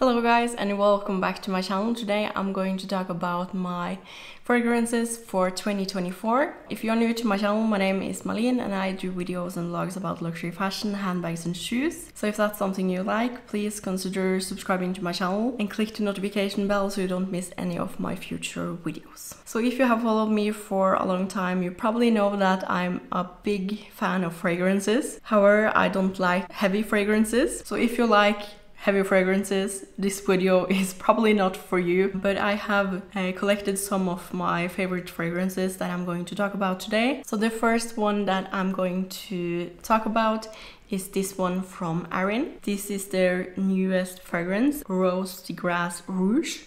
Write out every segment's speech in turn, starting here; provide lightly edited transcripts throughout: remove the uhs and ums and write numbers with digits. Hello guys and welcome back to my channel. Today I'm going to talk about my fragrances for 2024. If you're new to my channel, my name is Malin and I do videos and vlogs about luxury fashion, handbags and shoes. So if that's something you like, please consider subscribing to my channel and click the notification bell so you don't miss any of my future videos. So if you have followed me for a long time, you probably know that I'm a big fan of fragrances. However, I don't like heavy fragrances. So if you like heavy fragrances, this video is probably not for you, but I have collected some of my favorite fragrances that I'm going to talk about today. So the first one that I'm going to talk about is this one from Aerin. This is their newest fragrance, Rose de Grasse Rouge.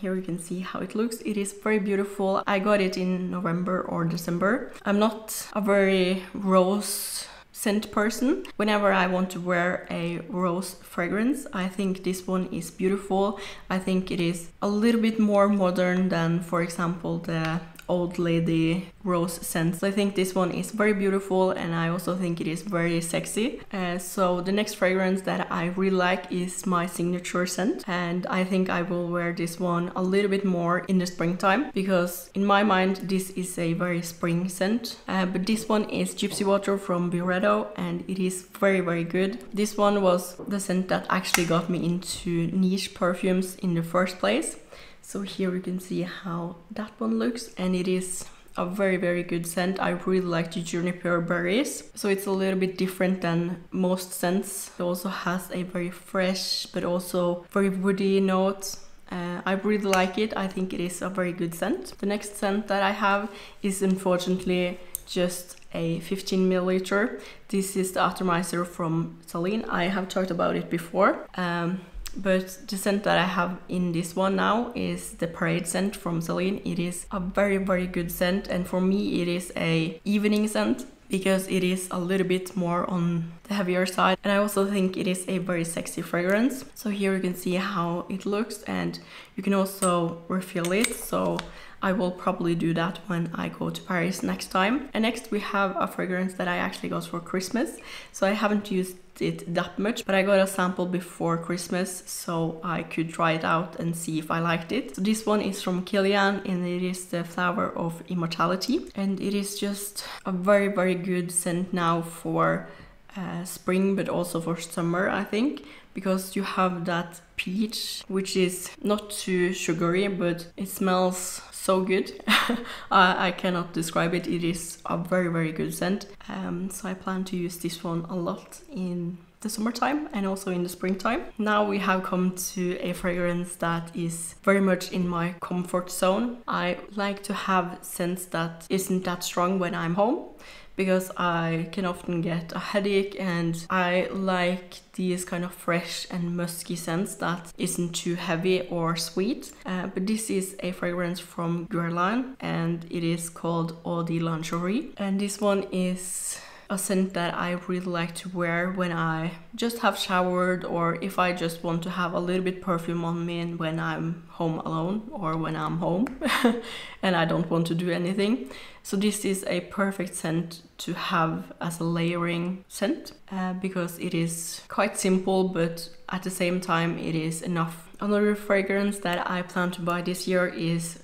Here you can see how it looks. It is very beautiful. I got it in November or December. I'm not a very rose scent person. Whenever I want to wear a rose fragrance, I think this one is beautiful. I think it is a little bit more modern than, for example, the old lady rose scents. So I think this one is very beautiful and I also think it is very sexy. So the next fragrance that I really like is my signature scent, and I think I will wear this one a little bit more in the springtime because in my mind this is a very spring scent. But this one is Gypsy Water from Byredo and it is very very good. This one was the scent that actually got me into niche perfumes in the first place. So here you can see how that one looks, and it is a very very good scent. I really like the juniper berries, so it's a little bit different than most scents. It also has a very fresh but also very woody note. I really like it. I think it is a very good scent. The next scent that I have is unfortunately just a 15 ml. This is the atomizer from Celine. I have talked about it before. But the scent that I have in this one now is the Parade scent from Celine. It is a very very good scent, and for me it is a evening scent because it is a little bit more on the heavier side, and I also think it is a very sexy fragrance. So here you can see how it looks, and you can also refill it, so I will probably do that when I go to Paris next time. And next we have a fragrance that I actually got for Christmas, so I haven't used it that much, but I got a sample before Christmas so I could try it out and see if I liked it. So this one is from Killian and it is the Flower of Immortality, and it is just a very very good scent now for spring but also for summer, I think, because you have that peach which is not too sugary but it smells so good. I cannot describe it. It is a very very good scent. So I plan to use this one a lot in the summertime and also in the springtime. Now we have come to a fragrance that is very much in my comfort zone. I like to have scents that isn't that strong when I'm home because I can often get a headache, and I like these kind of fresh and musky scents that isn't too heavy or sweet. But this is a fragrance from Guerlain and it is called Eau de Lingerie, and this one is a scent that I really like to wear when I just have showered, or if I just want to have a little bit perfume on me and when I'm home alone or when I'm home and I don't want to do anything. So this is a perfect scent to have as a layering scent because it is quite simple but at the same time it is enough. Another fragrance that I plan to buy this year is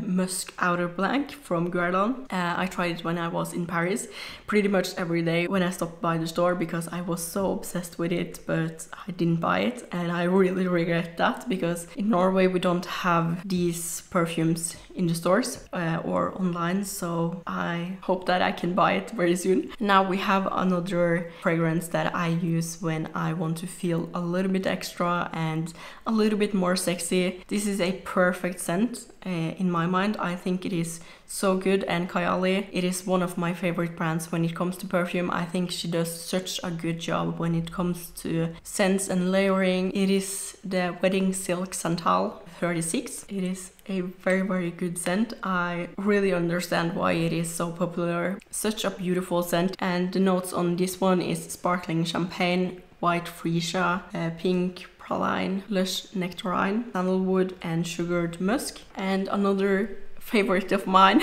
Musk Outer Blank from Guerlain. I tried it when I was in Paris pretty much every day when I stopped by the store because I was so obsessed with it, but I didn't buy it and I really regret that because in Norway we don't have these perfumes in the stores or online, so I hope that I can buy it very soon. Now we have another fragrance that I use when I want to feel a little bit extra and a little bit more sexy. This is a perfect scent. In my mind, I think it is so good, and Kayali, it is one of my favorite brands when it comes to perfume. I think she does such a good job when it comes to scents and layering. It is the Wedding Silk Santal 36. It is a very very good scent. I really understand why it is so popular. Such a beautiful scent, and the notes on this one is sparkling champagne, white freesia, pink praline, lush nectarine, sandalwood and sugared musk. And another favorite of mine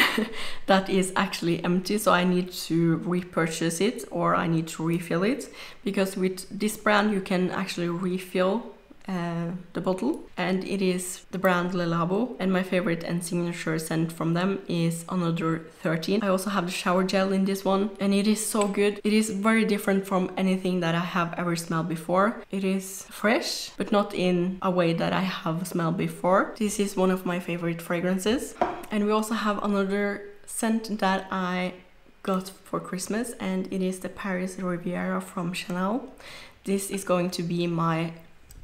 that is actually empty, so I need to repurchase it or I need to refill it, because with this brand you can actually refill the bottle, and it is the brand Le Labo, and my favorite and signature scent from them is Another 13. I also have the shower gel in this one, and it is so good. It is very different from anything that I have ever smelled before. It is fresh, but not in a way that I have smelled before. This is one of my favorite fragrances. And we also have another scent that I got for Christmas, and it is the Paris Riviera from Chanel. This is going to be my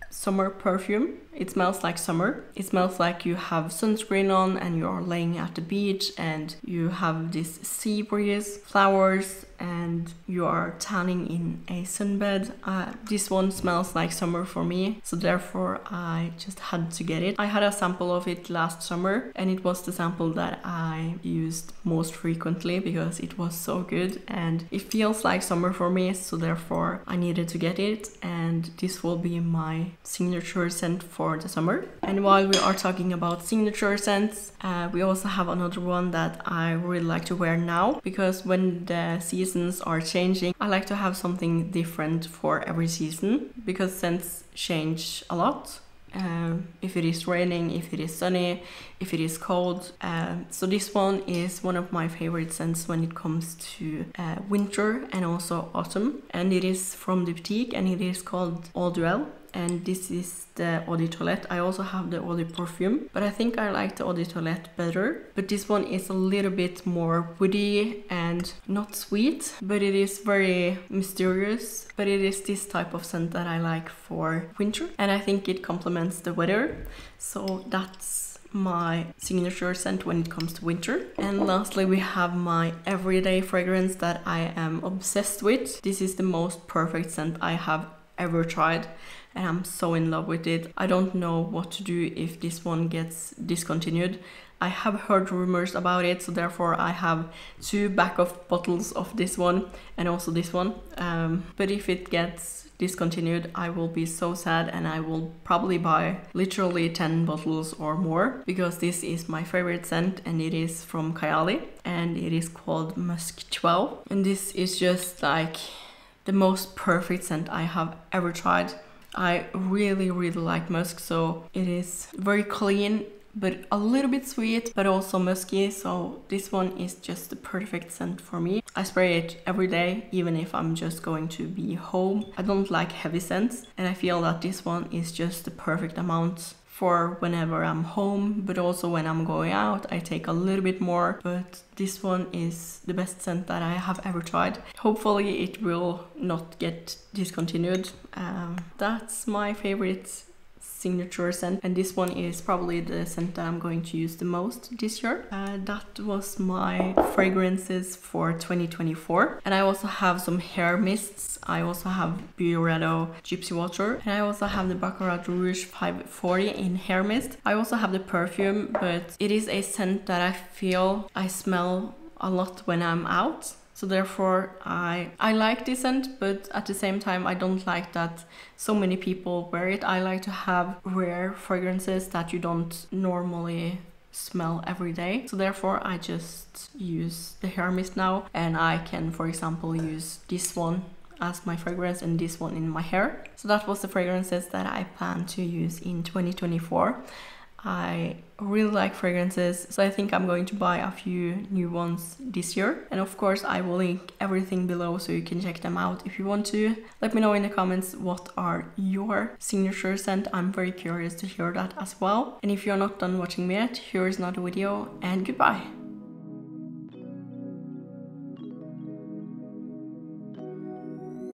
summer perfume. It smells like summer. It smells like you have sunscreen on and you are laying at the beach and you have this sea breeze, flowers, and you are tanning in a sunbed. This one smells like summer for me, so therefore I just had to get it. I had a sample of it last summer, and it was the sample that I used most frequently because it was so good and it feels like summer for me, so therefore I needed to get it, and this will be my signature scent for the summer. And while we are talking about signature scents, we also have another one that I really like to wear now, because when the season are changing, I like to have something different for every season, because scents change a lot. If it is raining, if it is sunny, if it is cold. So this one is one of my favorite scents when it comes to winter and also autumn. And it is from Diptyque, and it is called Eau Duelle. And this is the Eau de Toilette. I also have the Eau de Perfume, but I think I like the Eau de Toilette better. But this one is a little bit more woody and not sweet, but it is very mysterious. But it is this type of scent that I like for winter, and I think it complements the weather. So that's my signature scent when it comes to winter. And lastly, we have my everyday fragrance that I am obsessed with. This is the most perfect scent I have ever tried, and I'm so in love with it. I don't know what to do if this one gets discontinued. I have heard rumors about it, so therefore I have two backup bottles of this one and also this one. But if it gets discontinued, I will be so sad, and I will probably buy literally 10 bottles or more, because this is my favorite scent, and it is from Kayali, and it is called Musk 12. And this is just like the most perfect scent I have ever tried. I really, really like musk, so it is very clean, but a little bit sweet, but also musky, so this one is just the perfect scent for me. I spray it every day, even if I'm just going to be home. I don't like heavy scents, and I feel that this one is just the perfect amount for whenever I'm home, but also when I'm going out, I take a little bit more. But this one is the best scent that I have ever tried. Hopefully it will not get discontinued. That's my favorite signature scent, and this one is probably the scent that I'm going to use the most this year. That was my fragrances for 2024, and I also have some hair mists. I also have Byredo Gypsy Water, and I also have the Baccarat Rouge 540 in hair mist. I also have the perfume, but it is a scent that I feel I smell a lot when I'm out. So therefore I like this scent, but at the same time I don't like that so many people wear it. I like to have rare fragrances that you don't normally smell every day. So therefore I just use the hair mist now, and I can, for example, use this one as my fragrance and this one in my hair. So that was the fragrances that I plan to use in 2024. I really like fragrances, so I think I'm going to buy a few new ones this year, and of course I will link everything below so you can check them out if you want to. Let me know in the comments what are your signature scent. I'm very curious to hear that as well. And if you're not done watching me yet, here is another video, and goodbye.